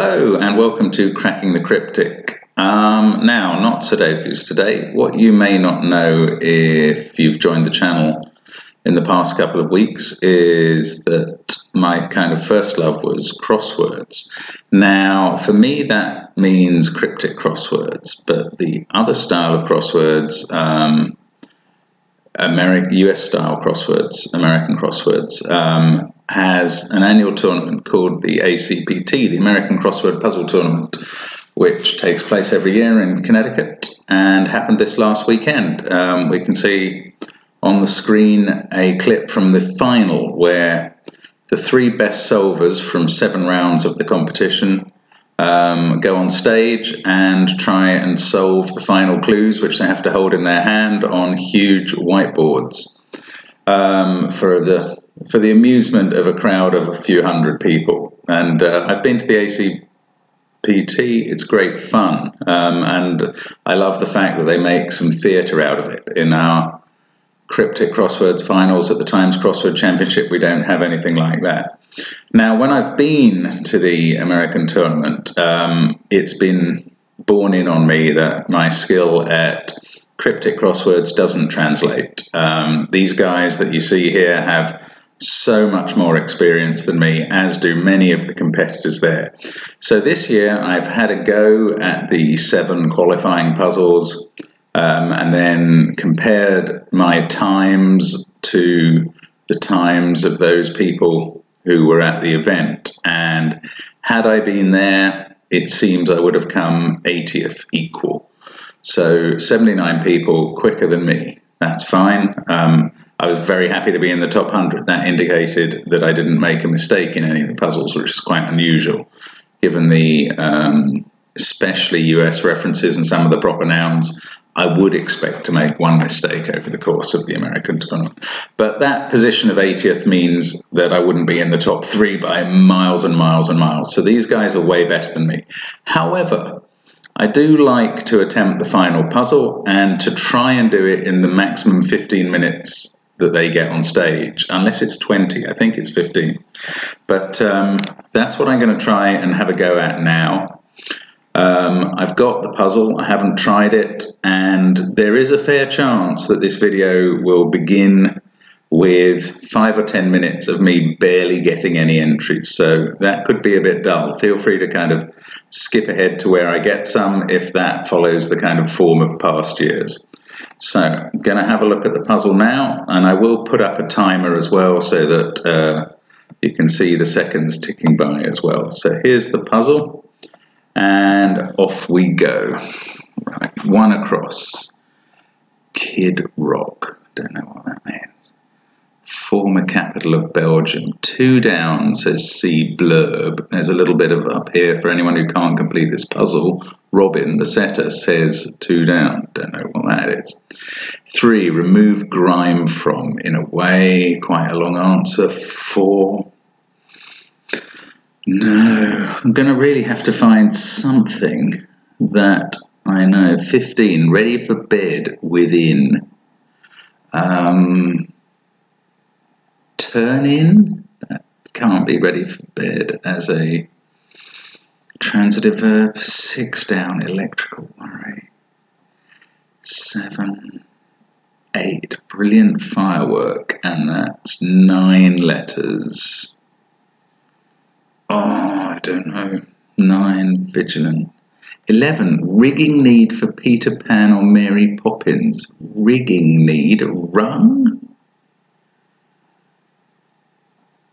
Hello and welcome to Cracking the Cryptic. Now, not Sudokus today. What you may not know if you've joined the channel in the past couple of weeks is that my kind of first love was crosswords. Now, for me, that means cryptic crosswords, but the other style of crosswords, US-style crosswords, American crosswords, has an annual tournament called the ACPT, the American Crossword Puzzle Tournament, which takes place every year in Connecticut and happened this last weekend. We can see on the screen a clip from the final where the three best solvers from 7 rounds of the competition go on stage and try and solve the final clues, which they have to hold in their hand on huge whiteboards for the amusement of a crowd of a few hundred people. And I've been to the ACPT. It's great fun, and I love the fact that they make some theatre out of it. In our cryptic crossword finals at the Times Crossword Championship, we don't have anything like that. Now, when I've been to the American tournament, it's been borne in on me that my skill at cryptic crosswords doesn't translate. These guys that you see here have so much more experience than me, as do many of the competitors there. So this year I've had a go at the 7 qualifying puzzles and then compared my times to the times of those people who were at the event. And had I been there, it seems I would have come 80th equal. So 79 people quicker than me. That's fine. I was very happy to be in the top 100. That indicated that I didn't make a mistake in any of the puzzles, which is quite unusual, given the especially US references and some of the proper nouns. I would expect to make one mistake over the course of the American tournament. But that position of 80th means that I wouldn't be in the top 3 by miles and miles and miles. So these guys are way better than me. However, I do like to attempt the final puzzle and to try and do it in the maximum 15 minutes that they get on stage, unless it's 20. I think it's 15. But that's what I'm going to try and have a go at now. I've got the puzzle, I haven't tried it, and there is a fair chance that this video will begin with 5 or 10 minutes of me barely getting any entries, so that could be a bit dull. Feel free to kind of skip ahead to where I get some if that follows the kind of form of past years. So I'm going to have a look at the puzzle now, and I will put up a timer as well so that you can see the seconds ticking by as well. So here's the puzzle, and off we go. Right, 1 across. Kid Rock. Don't know what that means. Former capital of Belgium. 2 down, says C blurb. There's a little bit of up here for anyone who can't complete this puzzle. Robyn, the setter, says 2 down. Don't know what that is. 3, remove grime from. In a way, quite a long answer. 4. No, I'm going to really have to find something that I know. 15, ready for bed within. Turn in? That can't be ready for bed as a transitive verb. 6 down, electrical worry. 7, 8, brilliant firework, and that's 9 letters. Oh, I don't know. 9, vigilant. 11, rigging need for Peter Pan or Mary Poppins. Rigging need, rung?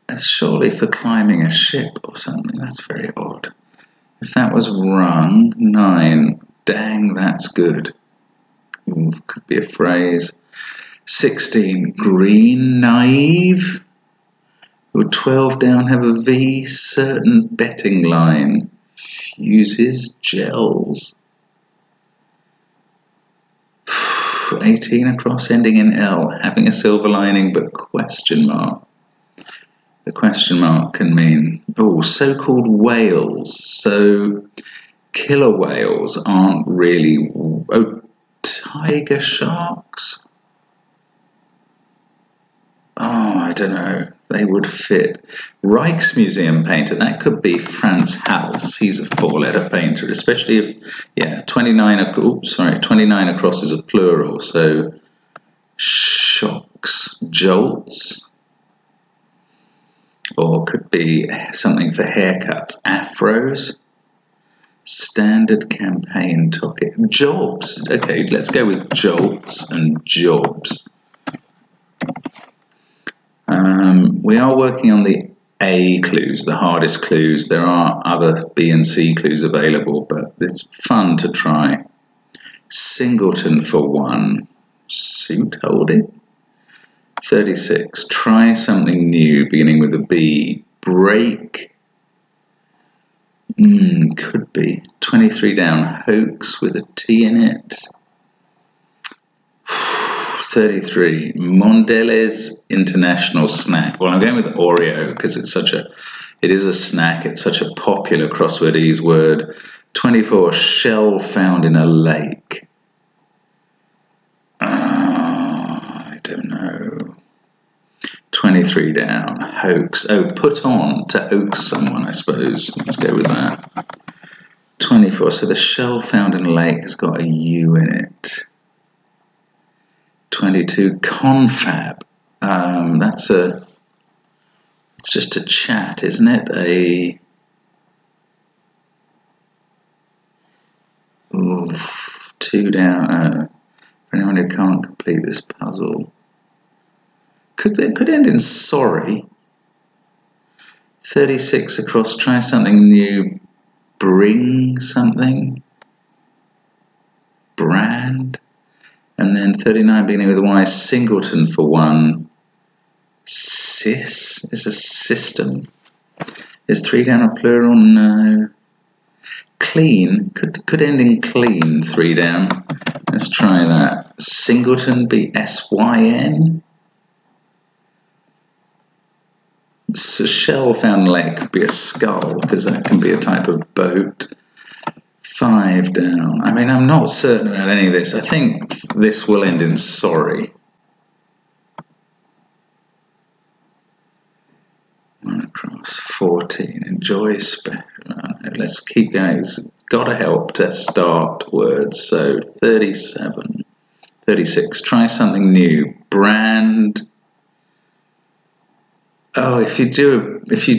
That's surely for climbing a ship or something. That's very odd. If that was rung, 9. Dang, that's good. Ooh, could be a phrase. 16, green, naive. Would 12 down have a V? Certain betting line. Fuses, gels. 18 across, ending in L. Having a silver lining, but question mark. The question mark can mean, oh, so-called whales. So killer whales aren't really, oh, tiger sharks? Oh, I don't know, they would fit. Rijksmuseum painter, that could be Frans Hals. He's a four-letter painter, especially if, yeah, 29 across is a plural, so shocks, jolts, or could be something for haircuts, afros. Standard campaign topic. Jobs. Okay, let's go with jolts and jobs. We are working on the A clues, the hardest clues. There are other B and C clues available, but it's fun to try. Singleton for one. Suit holding. 36. Try something new, beginning with a B. Break. Could be. 23 down, hoax with a T in it. 33, Mondelez International snack. Well, I'm going with Oreo because it is a snack. It's such a popular crosswordese word. 24, shell found in a lake. I don't know. 23 down, hoax. Oh, put on, to hoax someone, I suppose. Let's go with that. 24, so the shell found in a lake has got a U in it. 22, confab. It's just a chat, isn't it? Two down, for anyone who can't complete this puzzle. Could end in sorry. 36 across, try something new, bring something, brand, and then 39 beginning with a Y, singleton for one, sis is a system. Is 3 down a plural? No. Clean, could end in clean, 3 down. Let's try that. Singleton be S-Y-N. So shell found lake could be a skull because that can be a type of boat. 5 down. I mean, I'm not certain about any of this. I think this will end in sorry. One across. 14. Enjoy special. Let's keep going. It's got to help to start words. So 37. 36. Try something new. Brand. Oh, if you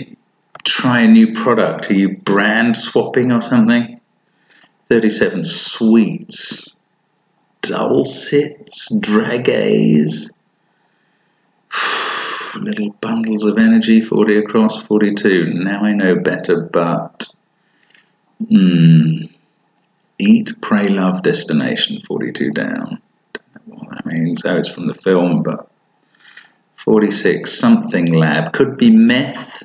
try a new product, are you brand swapping or something? 37, sweets, dulcets, dragees, little bundles of energy, 40 across, 42. Now I know better, but Eat, Pray, Love destination, 42 down. Don't know what that means. Oh, it's from the film, but 46, something lab. Could be meth.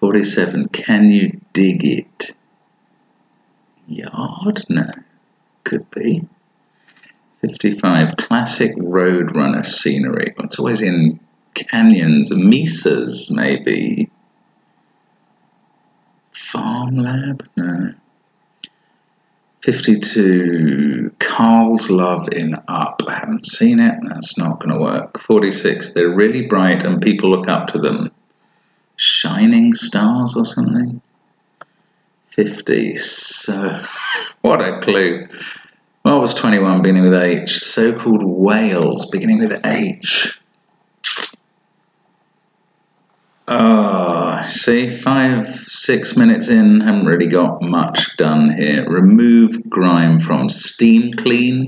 47, can you dig it? Yard? No. Could be. 55, classic roadrunner scenery. Well, it's always in canyons. Mesas, maybe. Farm lab? No. 52, Carl's Love in Up. I haven't seen it. That's not going to work. 46, they're really bright and people look up to them. Shining stars or something? 50, so... what a clue. Well, it was 21 beginning with H. So-called whales beginning with H. See, 5-6 minutes in, haven't really got much done here. Remove grime from steam clean.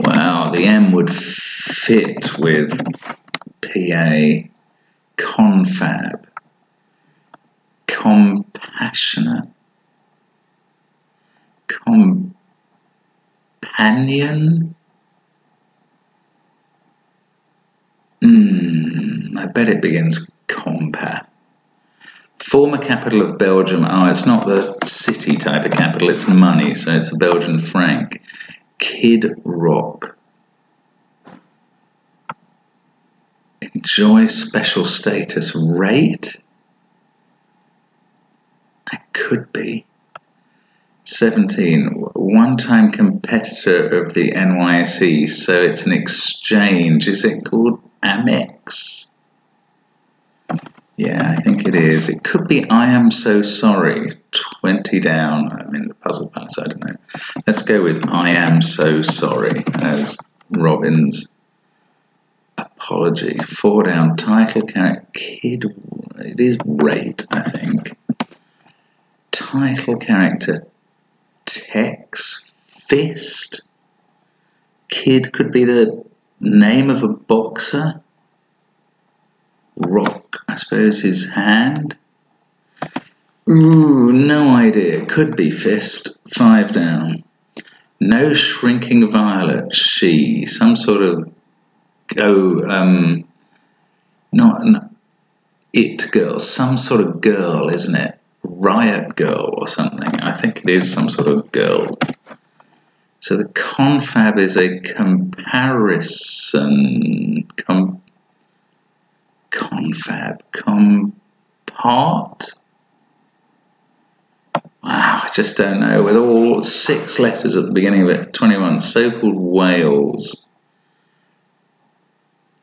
Wow, the M would fit with PA. Confab. Compassionate. Companion. I bet it begins compa. Former capital of Belgium. Oh, it's not the city type of capital, it's money, so it's the Belgian franc. Kid Rock. Enjoy special status rate. That could be. 17, one-time competitor of the NYSE, so it's an exchange. Is it called Amex. Yeah, I think it is. It could be I Am So Sorry. 20 down. I'm in the puzzle pass, I don't know. Let's go with I Am So Sorry as Robyn's apology. 4 down. Title character Kid. It is Rate, I think. Title character Tex Fist. Kid could be the name of a boxer. Rock, I suppose, his hand. Ooh, no idea. Could be Fist. 5 down. No Shrinking Violet. She. Some sort of... not an it girl. Some sort of girl, isn't it? Riot Girl or something. I think it is some sort of girl. So the confab is a comparison, confab, compart? Wow, I just don't know. With all 6 letters at the beginning of it, 21, so-called whales.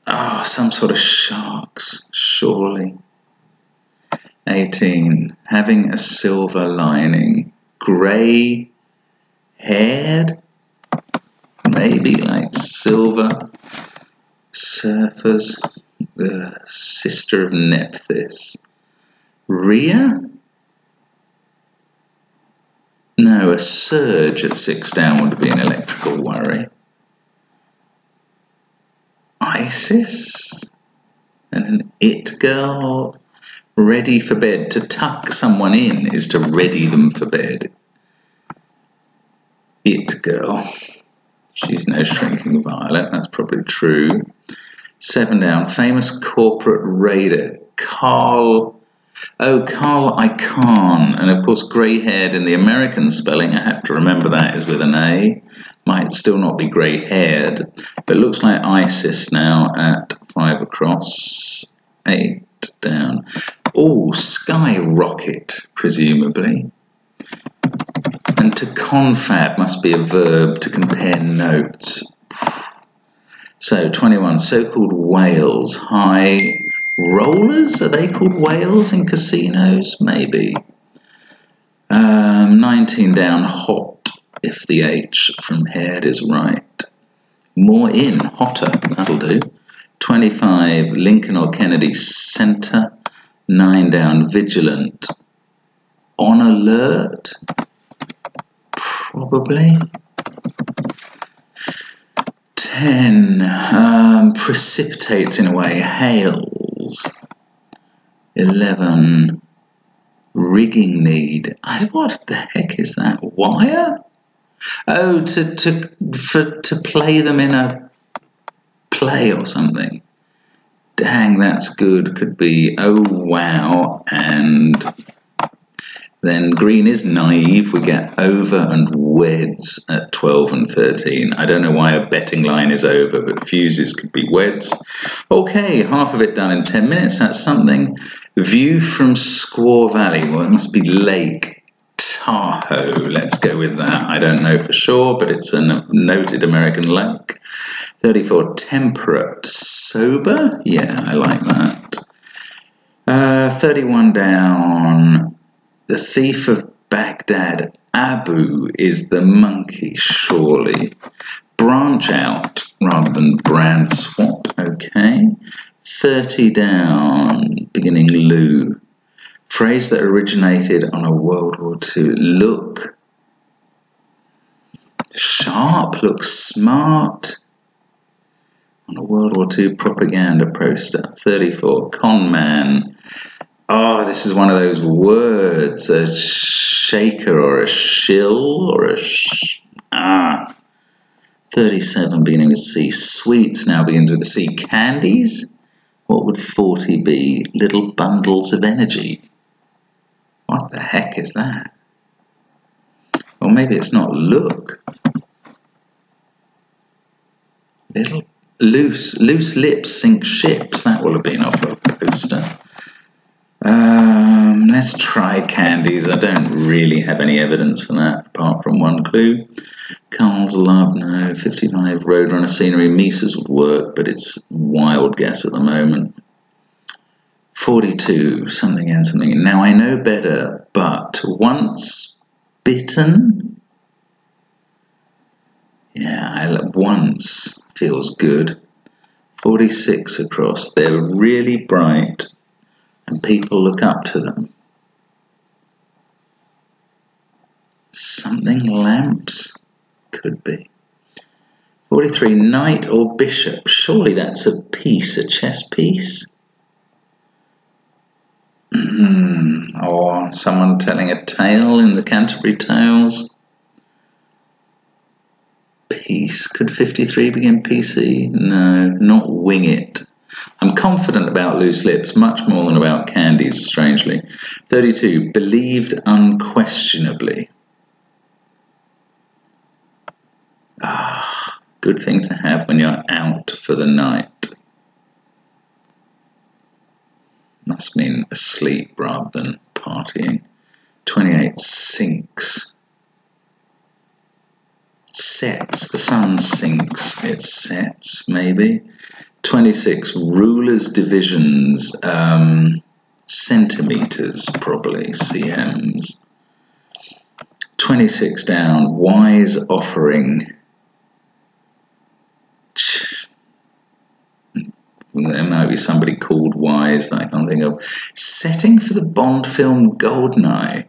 Ah, some sort of sharks, surely. 18, having a silver lining, grey-haired. Maybe like Silver Surfers, the sister of Nephthys. Rhea? No, a surge at 6 down would be an electrical worry. Isis? And an it girl? Ready for bed. To tuck someone in is to ready them for bed. It girl. She's no Shrinking Violet, that's probably true. 7 down. Famous corporate raider. Carl. Oh, Carl Icahn. And of course, grey-haired in the American spelling, I have to remember that, is with an A. Might still not be grey-haired, but looks like Isis now at 5 across. 8 down. Oh, skyrocket, presumably. And to confab must be a verb, to compare notes. So 21, so-called whales. High rollers? Are they called whales in casinos? Maybe. 19 down, hot, if the H from head is right. More in, hotter, that'll do. 25, Lincoln or Kennedy Center. 9 down, vigilant. On alert? Probably. 10, precipitates in a way, hails. 11, rigging need. What the heck is that? Wire? Oh, to play them in a play or something. Dang, that's good. Could be oh wow, and then green is naive. We get over and weds at 12 and 13. I don't know why a betting line is over, but fuses could be weds. Okay, half of it done in 10 minutes. That's something. View from Squaw Valley. Well, it must be Lake Tahoe. Let's go with that. I don't know for sure, but it's a noted American lake. 34, temperate. Sober? Yeah, I like that. 31 down. The Thief of Baghdad. Abu is the monkey, surely. Branch out rather than brand swap. Okay. 30 down. Beginning Lou. Phrase that originated on a World War II. Look sharp. Look smart. On a World War II propaganda poster. 34. Con man. Oh, this is one of those words, a shaker or a shill or a 37 beginning with C. Sweets now begins with C. Candies? What would 40 be? Little bundles of energy. What the heck is that? Well, maybe it's not look. Little loose lips sink ships. That will have been off a poster. Let's try candies. I don't really have any evidence for that, apart from one clue. Carl's Love, no. 55, Roadrunner Scenery, Mises would work, but it's wild guess at the moment. 42, something and something. Now I know better, but once bitten? Yeah, once feels good. 46 across. They're really bright, and people look up to them. Something lamps? Could be. 43, knight or bishop. Surely that's a piece, a chess piece? Or someone telling a tale in the Canterbury Tales. Peace. Could 53 begin PC? No, not wing it. I'm confident about loose lips, much more than about candies, strangely. 32, believed unquestionably. Ah, good thing to have when you're out for the night. Must mean asleep rather than partying. 28, sinks. Sets. The sun sinks. It sets, maybe. 26, rulers' divisions. Centimeters, probably. CMs. 26 down. Wise offering. There might be somebody called Wise that I can't think of. Setting for the Bond film Goldeneye.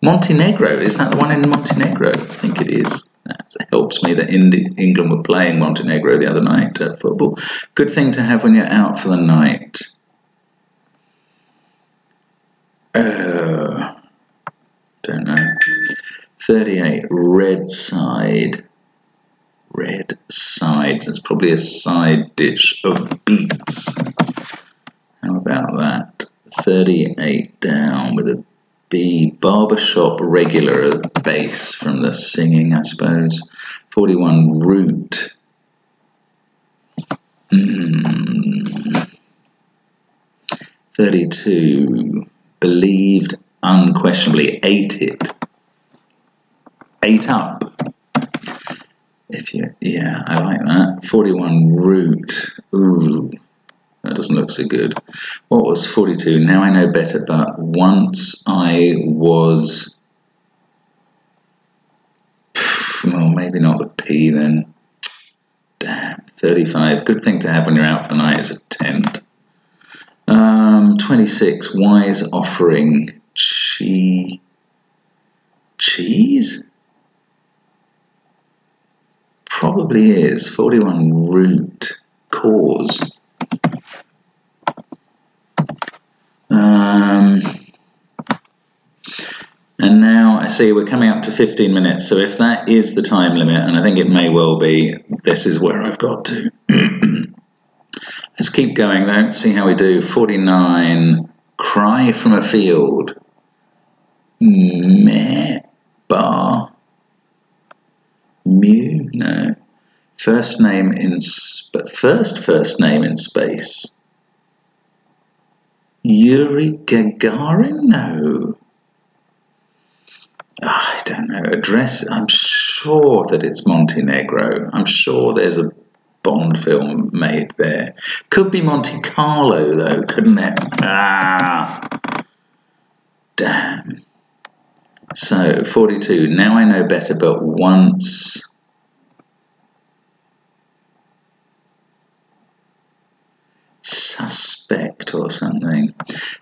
Montenegro, is that the one in Montenegro? I think it is. That helps me that England were playing Montenegro the other night at football. Good thing to have when you're out for the night. Don't know. 38, red side. Red side. That's probably a side dish of beets. How about that? 38 down with a B. Barbershop regular bass from the singing, I suppose. 41, root. Mm. 32, believed unquestionably. Ate it. Ate up. If you, yeah, I like that. 41, root. Ooh, that doesn't look so good. What was 42? Now I know better, but once I was... Well, maybe not the P then. Damn, 35. Good thing to have when you're out for the night is a tent. 26, wise offering. Cheese? Probably is. 41, root. Cause. And now I see we're coming up to 15 minutes, so if that is the time limit, and I think it may well be, this is where I've got to. Let's keep going though, see how we do. 49, cry from a field. Meh. Bar. Mu? No. First name in... First name in space. Yuri Gagarin? No. I don't know. Address? I'm sure that it's Montenegro. I'm sure there's a Bond film made there. Could be Monte Carlo, though, couldn't it? Ah! Damn. So, 42, now I know better, but once... Suspect or something.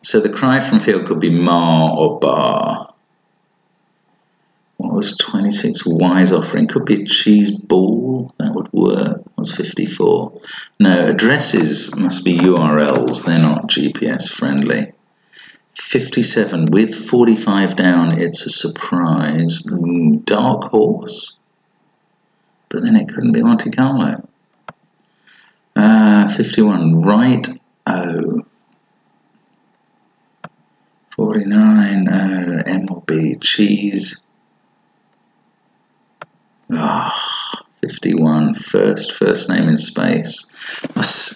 So the cry from field could be ma or bar. What was 26? Wise offering. Could be a cheese ball. That would work. That was 54. No, addresses must be URLs. They're not GPS friendly. 57, with 45 down, it's a surprise. Dark horse. But then it couldn't be Monte Carlo. 51, right O. 49, M or B, cheese. 51, first name in space.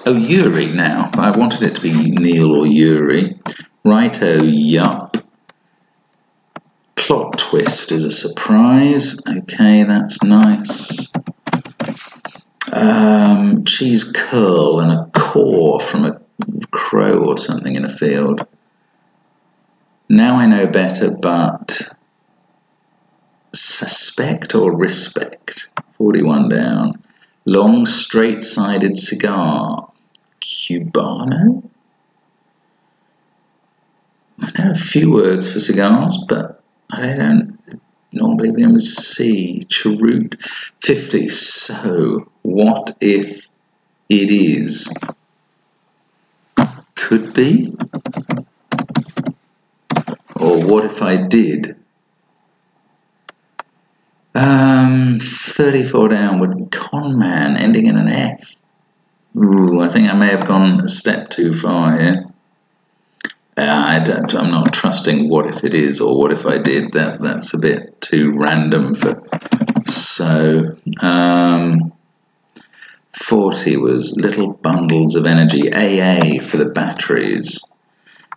Oh, Yuri now. I wanted it to be Neil or Yuri. Righto, yup. Plot twist is a surprise. Okay, that's nice. Cheese curl and a core from a crow or something in a field. Now I know better, but suspect or respect? 41 down. Long straight-sided cigar. Cubano? I know a few words for cigars, but I don't normally be able to see. Cheroot. 50. So, what if it is? Could be. Or what if I did? 34 downward. Con man, ending in an F. Ooh, I think I may have gone a step too far here. I'm not trusting what if it is or what if I did. That's a bit too random for. So, 40 was little bundles of energy. AA for the batteries.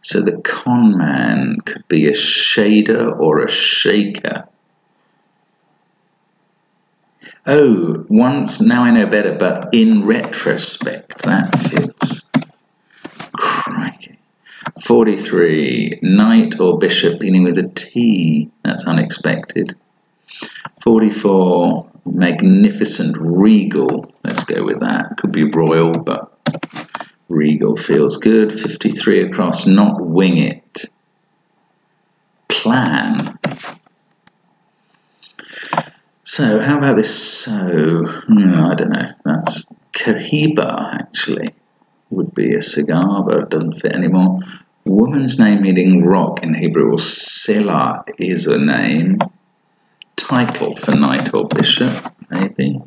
So the con man could be a shader or a shaker. Oh, once, now I know better, but in retrospect, that fits. Crikey. 43, knight or bishop, beginning with a T. That's unexpected. 44, magnificent, regal. Let's go with that. Could be royal, but regal feels good. 53 across, not wing it. Plan. So, how about this? So, no, I don't know. That's Cohiba, actually. Would be a cigar, but it doesn't fit anymore. Woman's name meaning rock in Hebrew, or Selah is a name. Title for knight or bishop, maybe.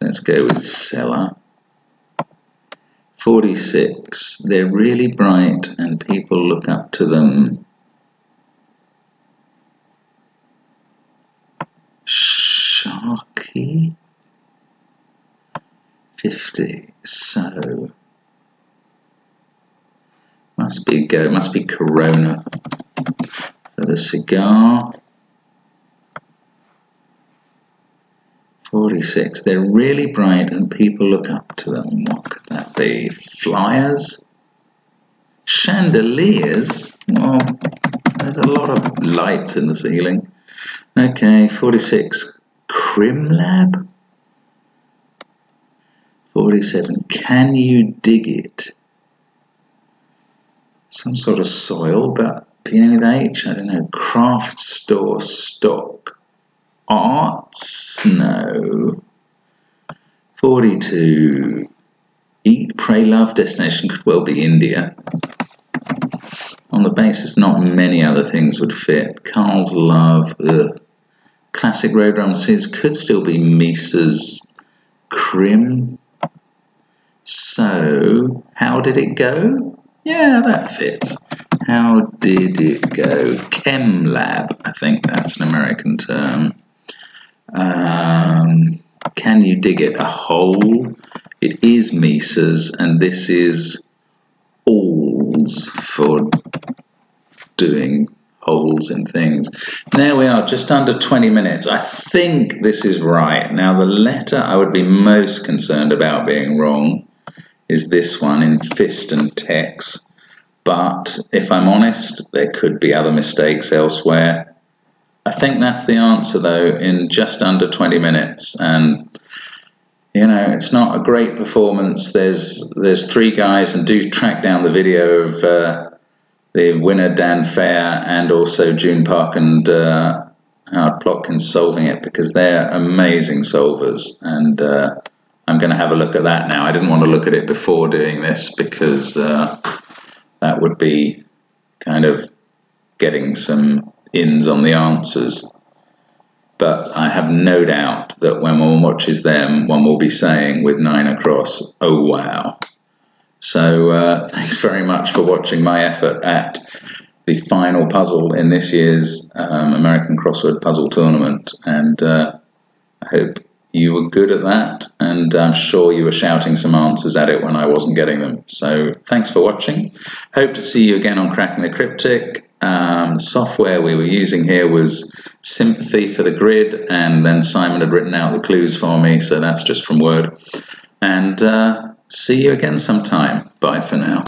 Let's go with Selah. 46. They're really bright and people look up to them. Sharky? 50, so must be go, must be Corona for the cigar. 46, they're really bright and people look up to them. What could that be? Flyers? Chandeliers? Well, there's a lot of lights in the ceiling. Okay, 46, Crimlab? 47, can you dig it? Some sort of soil, but beginning with H, I don't know. Craft store stock. Arts? No. 42, Eat Pray Love destination, could well be India. On the basis, not many other things would fit. Carl's Love, ugh. Classic road rum says could still be Mises. Crim. So, how did it go? Yeah, that fits. How did it go? Chem lab, I think that's an American term. Can you dig it? A hole. It is Mises, and this is alls for doing holes in things. There we are, just under 20 minutes. I think this is right. Now, the letter I would be most concerned about being wrong is this one in fist and text, but if I'm honest, there could be other mistakes elsewhere. I think that's the answer though, in just under 20 minutes, and you know, it's not a great performance. There's three guys, and do track down the video of the winner Dan Feyer and also Joon Pahk and Howard Plotkin solving it, because they're amazing solvers, and I'm going to have a look at that now. I didn't want to look at it before doing this because that would be kind of getting some ins on the answers. But I have no doubt that when one watches them, one will be saying with 9 across, oh wow. So thanks very much for watching my effort at the final puzzle in this year's American Crossword Puzzle Tournament, and I hope you were good at that, and I'm sure you were shouting some answers at it when I wasn't getting them. So thanks for watching. Hope to see you again on Cracking the Cryptic. The software we were using here was Sympathy for the Grid, and then Simon had written out the clues for me, so that's just from Word. And see you again sometime. Bye for now.